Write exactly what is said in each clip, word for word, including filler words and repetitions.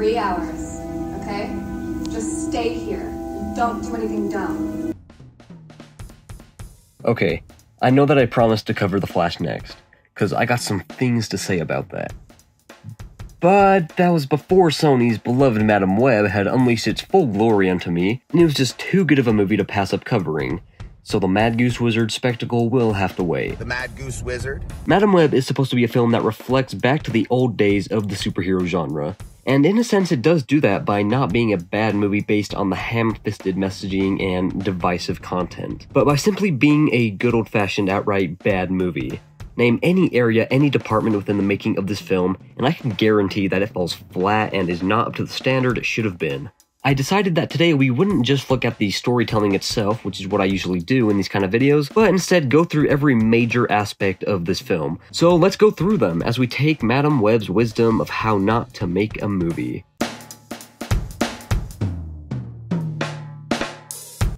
three hours, okay? Just stay here. Don't do anything dumb. Okay, I know that I promised to cover The Flash next, because I got some things to say about that. But that was before Sony's beloved Madame Web had unleashed its full glory unto me, and it was just too good of a movie to pass up covering. So the Mad Goose Wizard spectacle will have to wait. The Mad Goose Wizard? Madame Web is supposed to be a film that reflects back to the old days of the superhero genre. And in a sense, it does do that by not being a bad movie based on the ham-fisted messaging and divisive content, but by simply being a good old-fashioned outright bad movie. Name any area, any department within the making of this film, and I can guarantee that it falls flat and is not up to the standard it should have been. I decided that today we wouldn't just look at the storytelling itself, which is what I usually do in these kind of videos, but instead go through every major aspect of this film. So let's go through them as we take Madame Web's wisdom of how not to make a movie.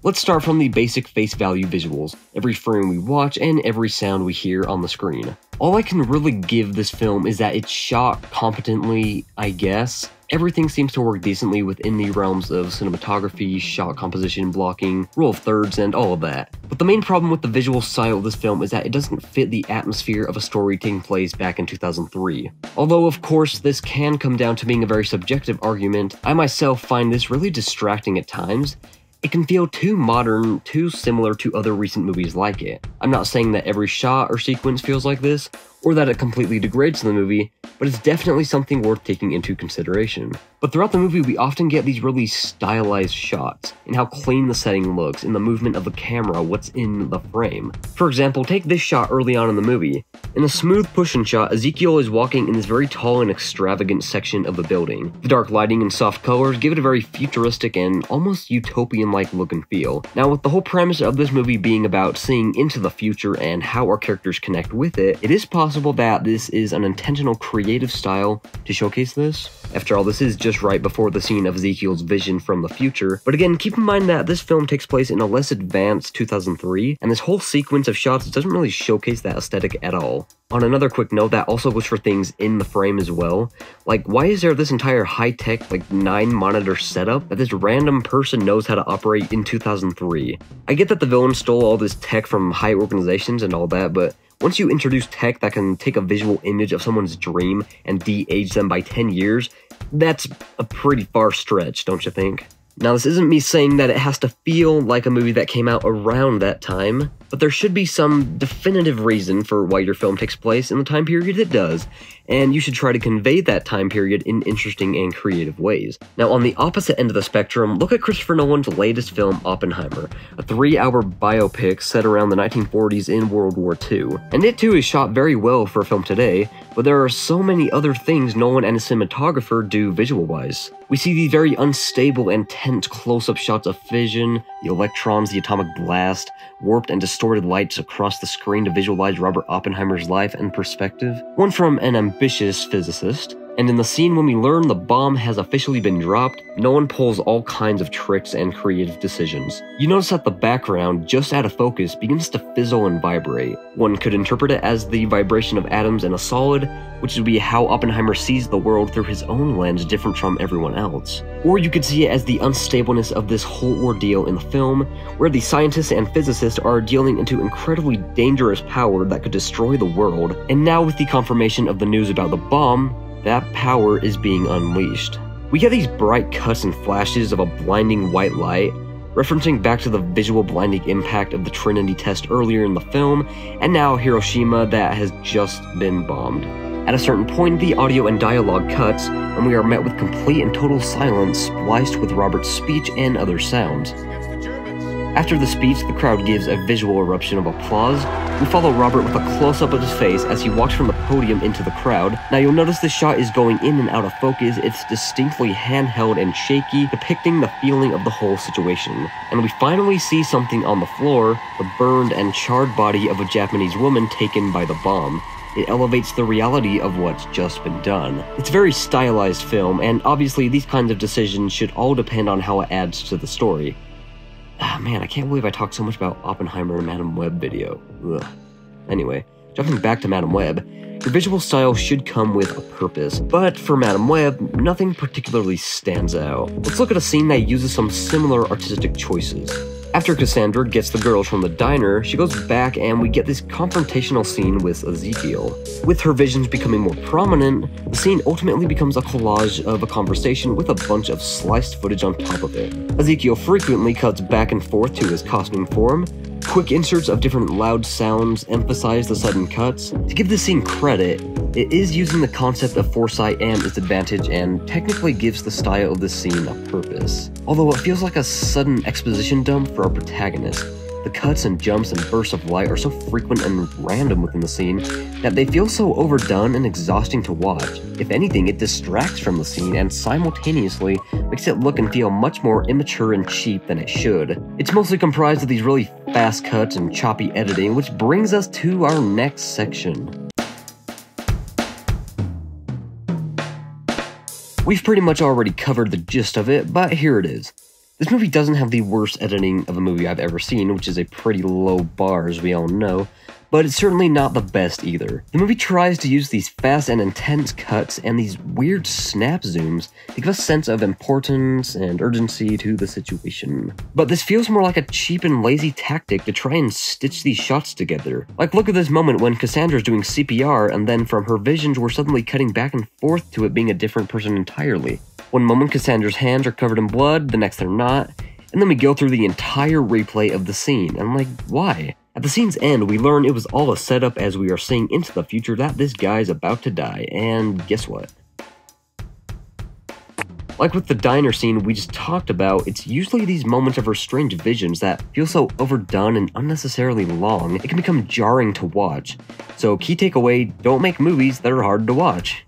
Let's start from the basic face value visuals, every frame we watch and every sound we hear on the screen. All I can really give this film is that it's shot competently, I guess. Everything seems to work decently within the realms of cinematography, shot composition, blocking, rule of thirds, and all of that. But the main problem with the visual style of this film is that it doesn't fit the atmosphere of a story taking place back in two thousand three. Although, of course, this can come down to being a very subjective argument, I myself find this really distracting at times. It can feel too modern, too similar to other recent movies like it. I'm not saying that every shot or sequence feels like this, or that it completely degrades the movie, but it's definitely something worth taking into consideration. But throughout the movie, we often get these really stylized shots, and how clean the setting looks, and the movement of the camera, what's in the frame. For example, take this shot early on in the movie. In a smooth push-in shot, Ezekiel is walking in this very tall and extravagant section of the building. The dark lighting and soft colors give it a very futuristic and almost utopian-like look and feel. Now, with the whole premise of this movie being about seeing into the future and how our characters connect with it, it is possible that this is an intentional creative style to showcase this. After all, this is just right before the scene of Ezekiel's vision from the future, but again, keep in mind that this film takes place in a less advanced two thousand three, and this whole sequence of shots doesn't really showcase that aesthetic at all. On another quick note, that also goes for things in the frame as well. Like, why is there this entire high-tech, like, nine monitor setup that this random person knows how to operate in two thousand three? I get that the villain stole all this tech from high organizations and all that, but once you introduce tech that can take a visual image of someone's dream and de-age them by ten years, that's a pretty far stretch, don't you think? Now, this isn't me saying that it has to feel like a movie that came out around that time, but there should be some definitive reason for why your film takes place in the time period it does, and you should try to convey that time period in interesting and creative ways. Now, on the opposite end of the spectrum, look at Christopher Nolan's latest film, Oppenheimer, a three hour biopic set around the nineteen forties in World War Two. And it too is shot very well for a film today, but there are so many other things Nolan and his cinematographer do visual-wise. We see these very unstable and tense close-up shots of fission, the electrons, the atomic blast, warped and distorted lights across the screen to visualize Robert Oppenheimer's life and perspective. One from an ambitious physicist. And in the scene when we learn the bomb has officially been dropped, Nolan pulls all kinds of tricks and creative decisions. You notice that the background, just out of focus, begins to fizzle and vibrate. One could interpret it as the vibration of atoms in a solid, which would be how Oppenheimer sees the world through his own lens different from everyone else. Or you could see it as the unstableness of this whole ordeal in the film, where the scientists and physicists are dealing into incredibly dangerous power that could destroy the world, and now with the confirmation of the news about the bomb, that power is being unleashed. We get these bright cuts and flashes of a blinding white light, referencing back to the visual blinding impact of the Trinity test earlier in the film, and now Hiroshima that has just been bombed. At a certain point, the audio and dialogue cuts, and we are met with complete and total silence spliced with Robert's speech and other sounds. After the speech, the crowd gives a visual eruption of applause. We follow Robert with a close-up of his face as he walks from the podium into the crowd. Now, you'll notice this shot is going in and out of focus. It's distinctly handheld and shaky, depicting the feeling of the whole situation. And we finally see something on the floor, the burned and charred body of a Japanese woman taken by the bomb. It elevates the reality of what's just been done. It's a very stylized film, and obviously these kinds of decisions should all depend on how it adds to the story. Ah, man, I can't believe I talked so much about Oppenheimer and Madame Web video. Ugh. Anyway, jumping back to Madame Web, The visual style should come with a purpose, but for Madame Web, nothing particularly stands out. Let's look at a scene that uses some similar artistic choices. After Cassandra gets the girls from the diner, she goes back and we get this confrontational scene with Ezekiel. With her visions becoming more prominent, the scene ultimately becomes a collage of a conversation with a bunch of sliced footage on top of it. Ezekiel frequently cuts back and forth to his costuming form. Quick inserts of different loud sounds emphasize the sudden cuts. To give this scene credit, it is using the concept of foresight and its advantage and technically gives the style of this scene a purpose. Although it feels like a sudden exposition dump for our protagonist, the cuts and jumps and bursts of light are so frequent and random within the scene that they feel so overdone and exhausting to watch. If anything, it distracts from the scene and simultaneously makes it look and feel much more immature and cheap than it should. It's mostly comprised of these really fast cuts and choppy editing, which brings us to our next section. We've pretty much already covered the gist of it, but here it is. This movie doesn't have the worst editing of a movie I've ever seen, which is a pretty low bar as we all know, but it's certainly not the best either. The movie tries to use these fast and intense cuts and these weird snap zooms to give a sense of importance and urgency to the situation. But this feels more like a cheap and lazy tactic to try and stitch these shots together. Like look at this moment when Cassandra's doing C P R and then from her visions we're suddenly cutting back and forth to it being a different person entirely. One moment Cassandra's hands are covered in blood, the next they're not, and then we go through the entire replay of the scene, and like, why? At the scene's end, we learn it was all a setup as we are seeing into the future that this guy's about to die, and guess what? Like with the diner scene we just talked about, it's usually these moments of her strange visions that feel so overdone and unnecessarily long, it can become jarring to watch. So key takeaway, don't make movies that are hard to watch.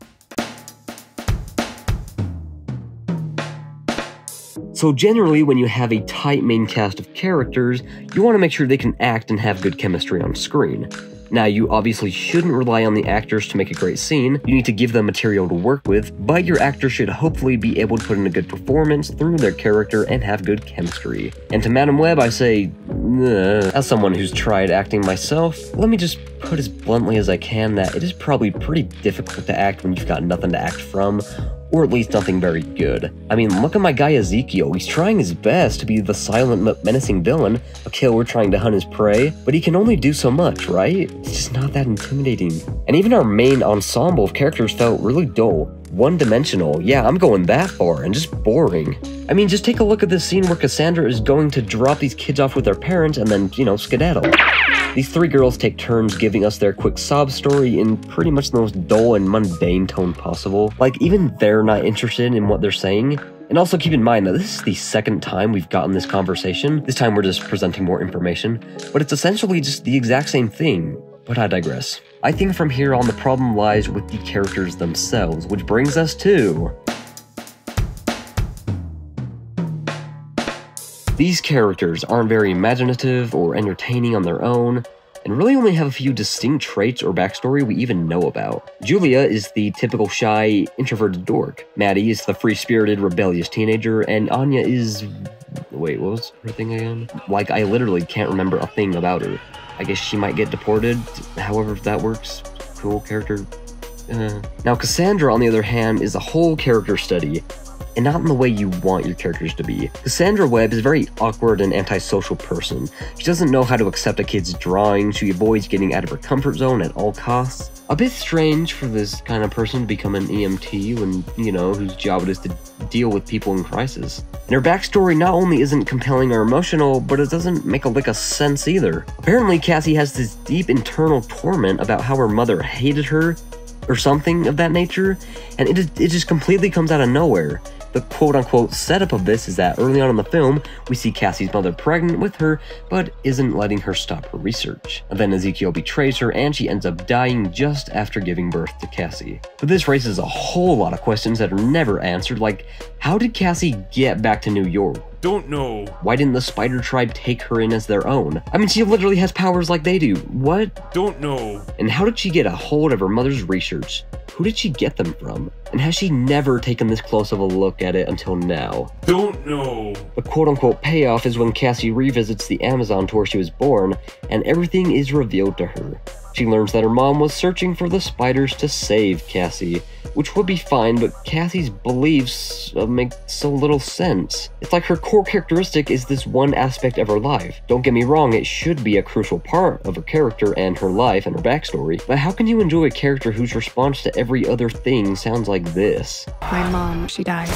So generally, when you have a tight main cast of characters, you want to make sure they can act and have good chemistry on screen. Now, you obviously shouldn't rely on the actors to make a great scene, you need to give them material to work with, but your actors should hopefully be able to put in a good performance through their character and have good chemistry. And to Madame Web, I say, as someone who's tried acting myself, let me just put as bluntly as I can that it is probably pretty difficult to act when you've got nothing to act from, or at least nothing very good. I mean, look at my guy Ezekiel, he's trying his best to be the silent but menacing villain, a killer trying to hunt his prey, but he can only do so much, right? It's just not that intimidating. And even our main ensemble of characters felt really dull, one-dimensional, yeah, I'm going that far, and just boring. I mean, just take a look at this scene where Cassandra is going to drop these kids off with their parents and then, you know, skedaddle. These three girls take turns giving us their quick sob story in pretty much the most dull and mundane tone possible. Like, even they're not interested in what they're saying. And also keep in mind that this is the second time we've gotten this conversation. This time we're just presenting more information, but it's essentially just the exact same thing. But I digress. I think from here on the problem lies with the characters themselves, which brings us to... These characters aren't very imaginative or entertaining on their own, and really only have a few distinct traits or backstory we even know about. Julia is the typical shy, introverted dork, Maddie is the free-spirited, rebellious teenager, and Anya is... wait, what was her thing again? Like, I literally can't remember a thing about her. I guess she might get deported, however that works. Cool character. Uh. Now Cassandra, on the other hand, is a whole character study, and not in the way you want your characters to be. Cassandra Webb is a very awkward and antisocial person. She doesn't know how to accept a kid's drawing, she avoids getting out of her comfort zone at all costs. A bit strange for this kind of person to become an E M T when, you know, whose job it is to deal with people in crisis. And her backstory not only isn't compelling or emotional, but it doesn't make a lick of sense either. Apparently, Cassie has this deep internal torment about how her mother hated her, or something of that nature, and it, it just completely comes out of nowhere. The quote-unquote setup of this is that early on in the film, we see Cassie's mother pregnant with her, but isn't letting her stop her research. And then Ezekiel betrays her, and she ends up dying just after giving birth to Cassie. But this raises a whole lot of questions that are never answered, like, how did Cassie get back to New York? Don't know. Why didn't the spider tribe take her in as their own? I mean, she literally has powers like they do. What? Don't know. And how did she get a hold of her mother's research? Who did she get them from? And has she never taken this close of a look at it until now? Don't know. The quote-unquote payoff is when Cassie revisits the Amazon to where she was born, and everything is revealed to her. She learns that her mom was searching for the spiders to save Cassie, which would be fine, but Cassie's beliefs uh, make so little sense. It's like her core characteristic is this one aspect of her life. Don't get me wrong, it should be a crucial part of her character and her life and her backstory, but how can you enjoy a character whose response to every other thing sounds like this? My mom, she died.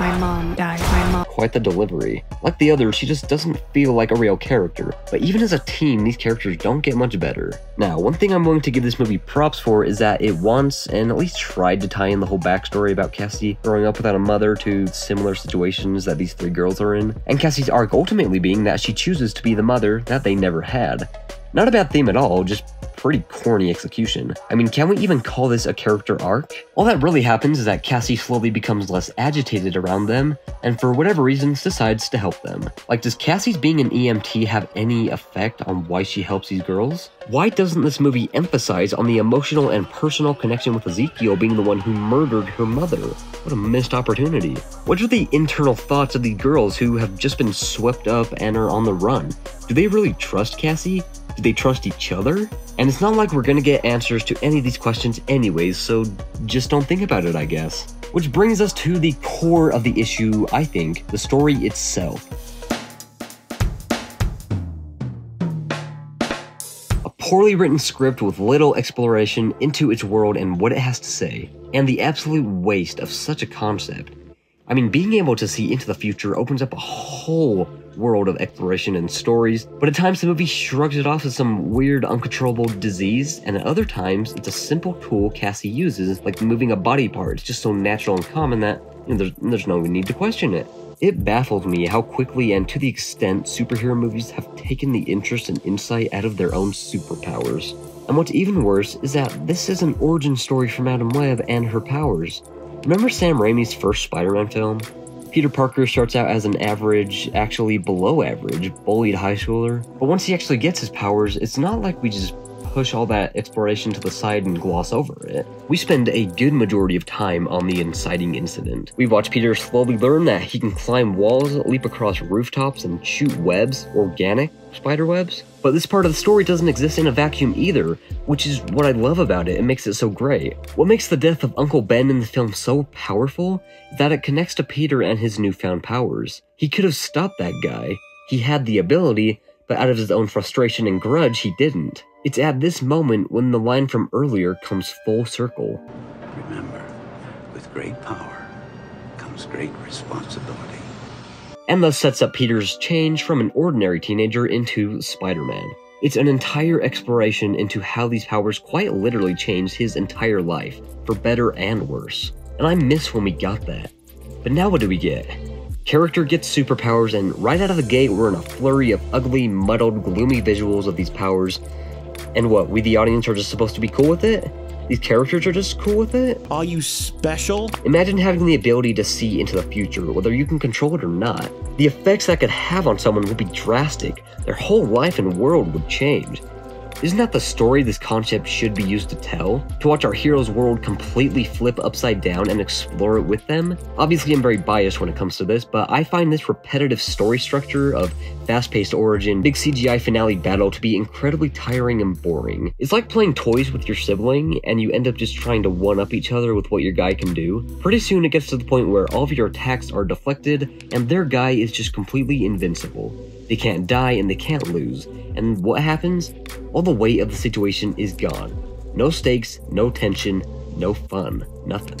My mom died. My mom. Quite the delivery. Like the others, she just doesn't feel like a real character, but even as a team, these characters don't get much better. Now, one thing I'm willing to give this movie props for is that it wants, and at least tried to tie in the whole backstory about Cassie growing up without a mother to similar situations that these three girls are in, and Cassie's arc ultimately being that she chooses to be the mother that they never had. Not a bad theme at all, just pretty corny execution. I mean, can we even call this a character arc? All that really happens is that Cassie slowly becomes less agitated around them, and for whatever reasons decides to help them. Like, does Cassie's being an E M T have any effect on why she helps these girls? Why doesn't this movie emphasize on the emotional and personal connection with Ezekiel being the one who murdered her mother? What a missed opportunity. What are the internal thoughts of these girls who have just been swept up and are on the run? Do they really trust Cassie? Do they trust each other? And it's not like we're gonna get answers to any of these questions anyways, so just don't think about it, I guess. Which brings us to the core of the issue, I think, the story itself. A poorly written script with little exploration into its world and what it has to say, and the absolute waste of such a concept. I mean, being able to see into the future opens up a whole world of exploration and stories, but at times the movie shrugs it off as some weird uncontrollable disease, and at other times it's a simple tool Cassie uses, like moving a body part. It's just so natural and common that, you know, there's, there's no need to question it. It baffled me how quickly and to the extent superhero movies have taken the interest and insight out of their own superpowers. And what's even worse is that this is an origin story for Madame Web and her powers. Remember Sam Raimi's first Spider-Man film? Peter Parker starts out as an average, actually below average, bullied high schooler, but once he actually gets his powers, it's not like we just push all that exploration to the side and gloss over it. We spend a good majority of time on the inciting incident. We watch Peter slowly learn that he can climb walls, leap across rooftops, and shoot webs, organic spider webs. But this part of the story doesn't exist in a vacuum either, which is what I love about it. It makes it so great. What makes the death of Uncle Ben in the film so powerful is that it connects to Peter and his newfound powers. He could have stopped that guy. He had the ability, but out of his own frustration and grudge, he didn't. It's at this moment when the line from earlier comes full circle. Remember, with great power comes great responsibility. And thus sets up Peter's change from an ordinary teenager into Spider-Man. It's an entire exploration into how these powers quite literally changed his entire life, for better and worse. And I miss when we got that. But now what do we get? Character gets superpowers, and right out of the gate we're in a flurry of ugly, muddled, gloomy visuals of these powers. And what, we the audience are just supposed to be cool with it? These characters are just cool with it? Are you special? Imagine having the ability to see into the future, whether you can control it or not. The effects that could have on someone would be drastic. Their whole life and world would change. Isn't that the story this concept should be used to tell? To watch our hero's world completely flip upside down and explore it with them? Obviously, I'm very biased when it comes to this, but I find this repetitive story structure of fast-paced origin, big C G I finale battle to be incredibly tiring and boring. It's like playing toys with your sibling, and you end up just trying to one-up each other with what your guy can do. Pretty soon it gets to the point where all of your attacks are deflected, and their guy is just completely invincible. They can't die and they can't lose. And what happens? All the weight of the situation is gone. No stakes, no tension, no fun, nothing.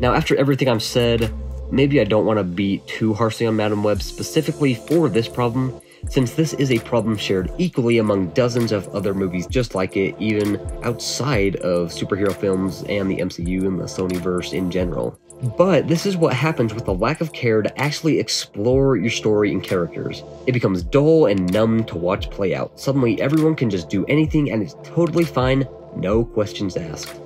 Now, after everything I've said, maybe I don't want to be too harshly on Madame Web specifically for this problem, since this is a problem shared equally among dozens of other movies just like it, even outside of superhero films and the M C U and the Sonyverse in general. But this is what happens with the lack of care to actually explore your story and characters. It becomes dull and numb to watch play out. Suddenly everyone can just do anything and it's totally fine, no questions asked.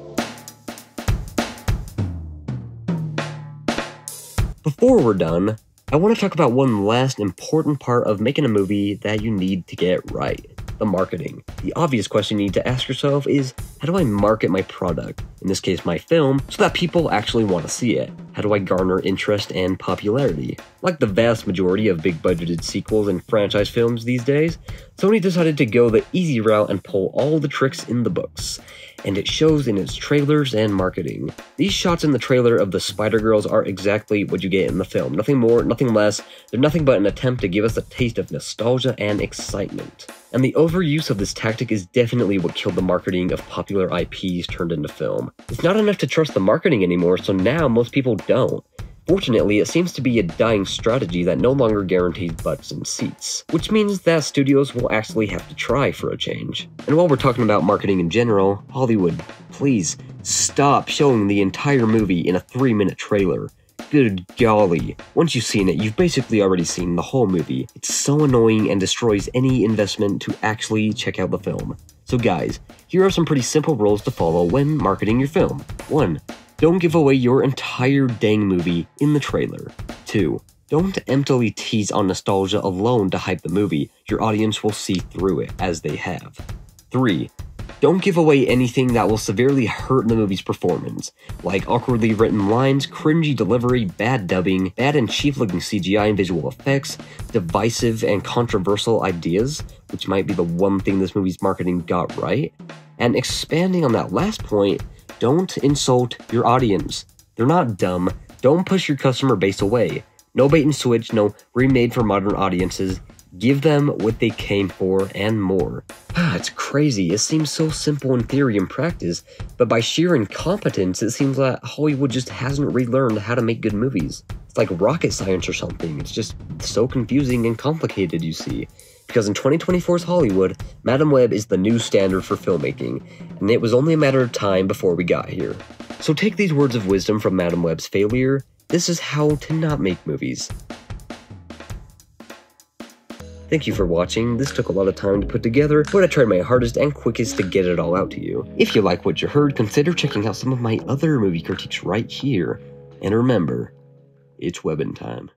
Before we're done, I want to talk about one last important part of making a movie that you need to get right. The marketing. The obvious question you need to ask yourself is, How do I market my product, in this case my film, so that people actually want to see it? How do I garner interest and popularity? Like the vast majority of big-budgeted sequels and franchise films these days, Sony decided to go the easy route and pull all the tricks in the books, and it shows in its trailers and marketing. These shots in the trailer of the Spider-Girls are exactly what you get in the film, nothing more, nothing less. They're nothing but an attempt to give us a taste of nostalgia and excitement. And the overuse of this tactic is definitely what killed the marketing of popular I Ps turned into film. It's not enough to trust the marketing anymore, so now most people don't. Fortunately, it seems to be a dying strategy that no longer guarantees butts in seats, which means that studios will actually have to try for a change. And while we're talking about marketing in general, Hollywood, please stop showing the entire movie in a three-minute trailer. Good golly. Once you've seen it, you've basically already seen the whole movie. It's so annoying and destroys any investment to actually check out the film. So guys, here are some pretty simple rules to follow when marketing your film. one. Don't give away your entire dang movie in the trailer. two. Don't emptily tease on nostalgia alone to hype the movie. Your audience will see through it, as they have. three. Don't give away anything that will severely hurt the movie's performance, like awkwardly written lines, cringy delivery, bad dubbing, bad and cheap-looking C G I and visual effects, divisive and controversial ideas, which might be the one thing this movie's marketing got right. And expanding on that last point, don't insult your audience. They're not dumb. Don't push your customer base away. No bait and switch, no remade for modern audiences. Give them what they came for and more. Ah, it's crazy. It seems so simple in theory and practice, but by sheer incompetence, it seems that Hollywood just hasn't relearned how to make good movies. It's like rocket science or something. It's just so confusing and complicated, you see. Because in twenty twenty-four's Hollywood, Madame Web is the new standard for filmmaking, and it was only a matter of time before we got here. So take these words of wisdom from Madame Web's failure. This is how to not make movies. Thank you for watching. This took a lot of time to put together, but I tried my hardest and quickest to get it all out to you. If you like what you heard, consider checking out some of my other movie critiques right here. And remember, it's webbing time.